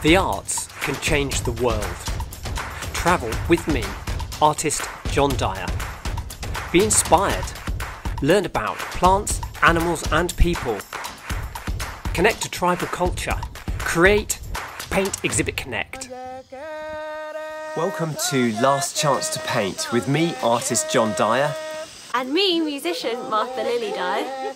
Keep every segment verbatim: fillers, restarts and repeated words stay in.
The arts can change the world. Travel with me, artist John Dyer. Be inspired. Learn about plants, animals and people. Connect to tribal culture. Create, paint, exhibit, connect. Welcome to Last Chance to Paint with me, artist John Dyer. And me, musician Martha Lily Dyer.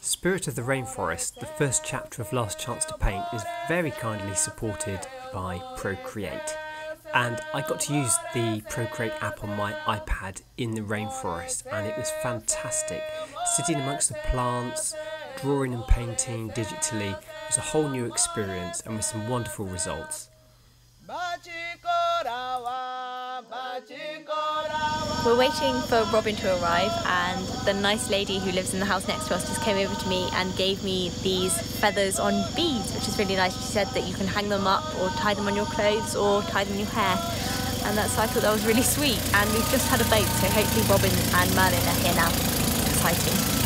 Spirit of the Rainforest, the first chapter of Last Chance to Paint, is very kindly supported by Procreate. And I got to use the Procreate app on my iPad in the rainforest, and it was fantastic. Sitting amongst the plants, drawing and painting digitally, it was a whole new experience and with some wonderful results. We're waiting for Robin to arrive, and the nice lady who lives in the house next to us just came over to me and gave me these feathers on beads, which is really nice. She said that you can hang them up or tie them on your clothes or tie them in your hair, and that's, I thought that was really sweet. And we've just had a boat, so hopefully Robin and Merlin are here now. Exciting.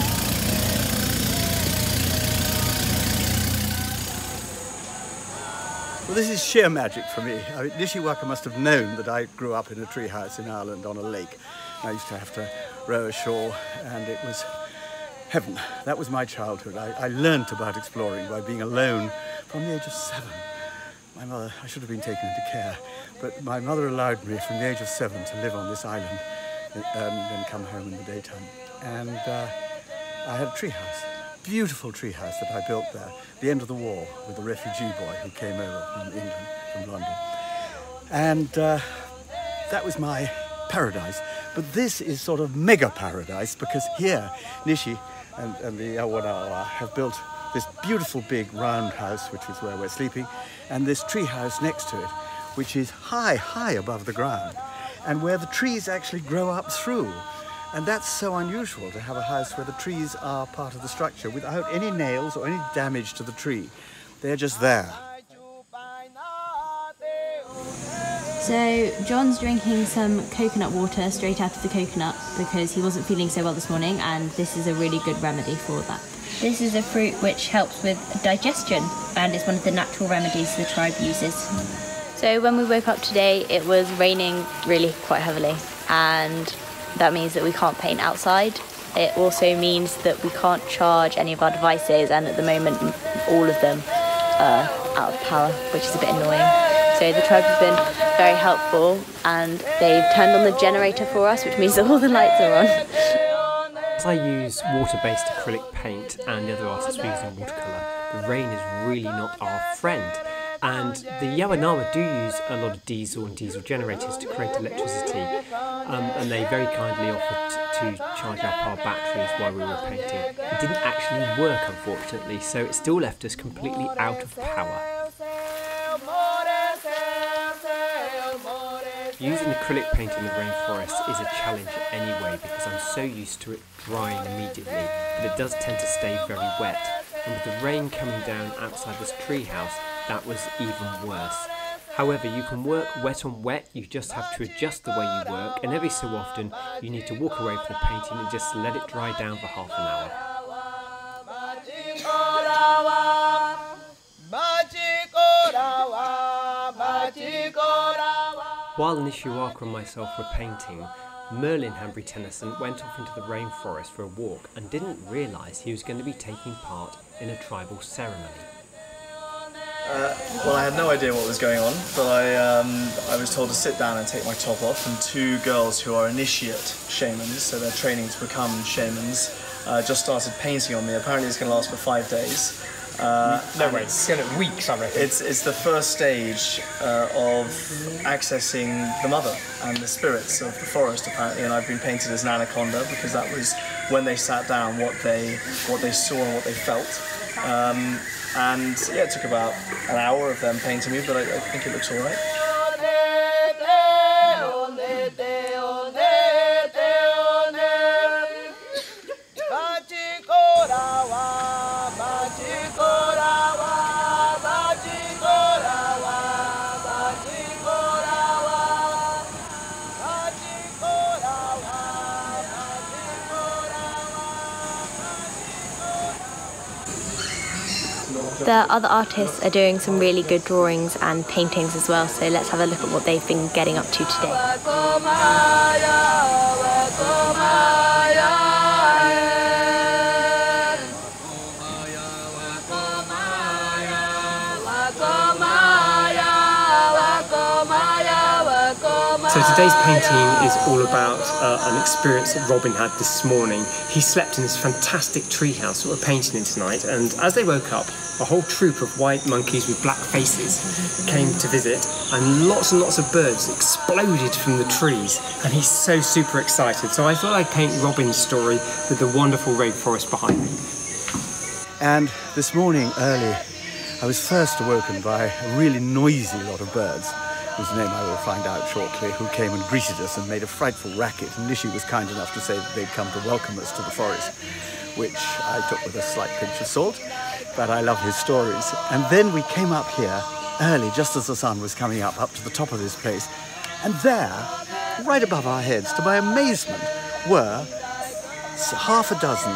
Well, this is sheer magic for me. I mean, Nixiwaka must have known that I grew up in a tree house in Ireland on a lake. I used to have to row ashore, and it was heaven. That was my childhood. I, I learned about exploring by being alone from the age of seven. My mother, I should have been taken into care, but my mother allowed me from the age of seven to live on this island and then come home in the daytime. And uh, I had a tree house. Beautiful treehouse that I built there, the end of the war, with a refugee boy who came over from England, from London. And uh, that was my paradise. But this is sort of mega paradise, because here Nishi and, and the Yawanawá have built this beautiful big round house, which is where we're sleeping, and this treehouse next to it, which is high, high above the ground, and where the trees actually grow up through. And that's so unusual, to have a house where the trees are part of the structure without any nails or any damage to the tree. They're just there. So John's drinking some coconut water straight out of the coconut because he wasn't feeling so well this morning, and this is a really good remedy for that. This is a fruit which helps with digestion, and it's one of the natural remedies the tribe uses. So when we woke up today, it was raining really quite heavily, and that means that we can't paint outside. It also means that we can't charge any of our devices, and at the moment all of them are out of power, which is a bit annoying. So the tribe have been very helpful, and they've turned on the generator for us, which means that all the lights are on. As I use water-based acrylic paint and the other artists are using watercolour, the rain is really not our friend. And the Yawanawá do use a lot of diesel and diesel generators to create electricity, um, and they very kindly offered to charge up our batteries while we were painting. It didn't actually work, unfortunately, so it still left us completely out of power. Using acrylic paint in the rainforest is a challenge anyway, because I'm so used to it drying immediately, but it does tend to stay very wet. And with the rain coming down outside this treehouse, that was even worse. However, you can work wet on wet, you just have to adjust the way you work, and every so often you need to walk away from the painting and just let it dry down for half an hour. While Nixiwaka and myself were painting, Merlin Hanbury-Tenison went off into the rainforest for a walk and didn't realise he was going to be taking part in a tribal ceremony. Uh, well, I had no idea what was going on, but I, um, I was told to sit down and take my top off, and two girls who are initiate shamans, so they're training to become shamans, uh, just started painting on me. Apparently it's going to last for five days. Uh, no way, it's going to weeks, I reckon. It's, it's the first stage uh, of accessing the mother and the spirits of the forest, apparently, and I've been painted as an anaconda because that was when they sat down, what they, what they saw and what they felt. Um, and yeah, it took about an hour of them painting me, but I, I think it looks all right. The other artists are doing some really good drawings and paintings as well, so let's have a look at what they've been getting up to today. So today's painting is all about uh, an experience that Robin had this morning. He slept in this fantastic treehouse that we're painting in tonight, and as they woke up, a whole troop of white monkeys with black faces came to visit, and lots and lots of birds exploded from the trees, and he's so super excited. So I thought I'd paint Robin's story with the wonderful rainforest behind me. And this morning early, I was first awoken by a really noisy lot of birds, whose name I will find out shortly, who came and greeted us and made a frightful racket, and Nishi was kind enough to say that they'd come to welcome us to the forest, which I took with a slight pinch of salt, but I love his stories. And then we came up here early, just as the sun was coming up, up to the top of this place, and there, right above our heads, to my amazement, were half a dozen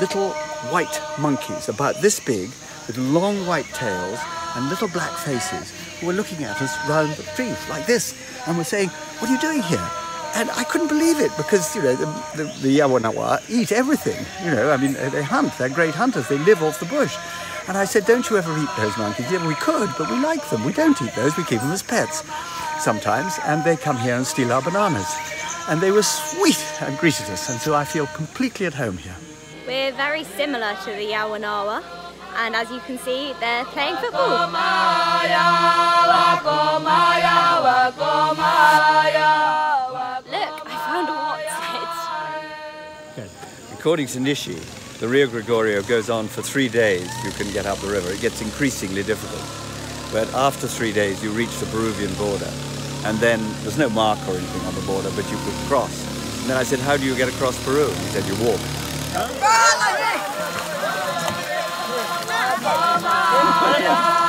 little white monkeys, about this big, with long white tails and little black faces, who were looking at us round the trees like this and were saying, "What are you doing here?" And I couldn't believe it, because, you know, the, the, the Yawanawá eat everything. You know, I mean, they hunt, they're great hunters, they live off the bush. And I said, "Don't you ever eat those monkeys?" "Yeah, we could, but we like them. We don't eat those, we keep them as pets sometimes, and they come here and steal our bananas." And they were sweet and greeted us, and so I feel completely at home here. We're very similar to the Yawanawá, and as you can see, they're playing football. Look, I found a what's it. According to Nishi, the Rio Gregorio goes on for three days. You can get up the river. It gets increasingly difficult. But after three days, you reach the Peruvian border. And then there's no mark or anything on the border, but you could cross. And then I said, "How do you get across Peru?" And he said, "You walk." Oh. Oh.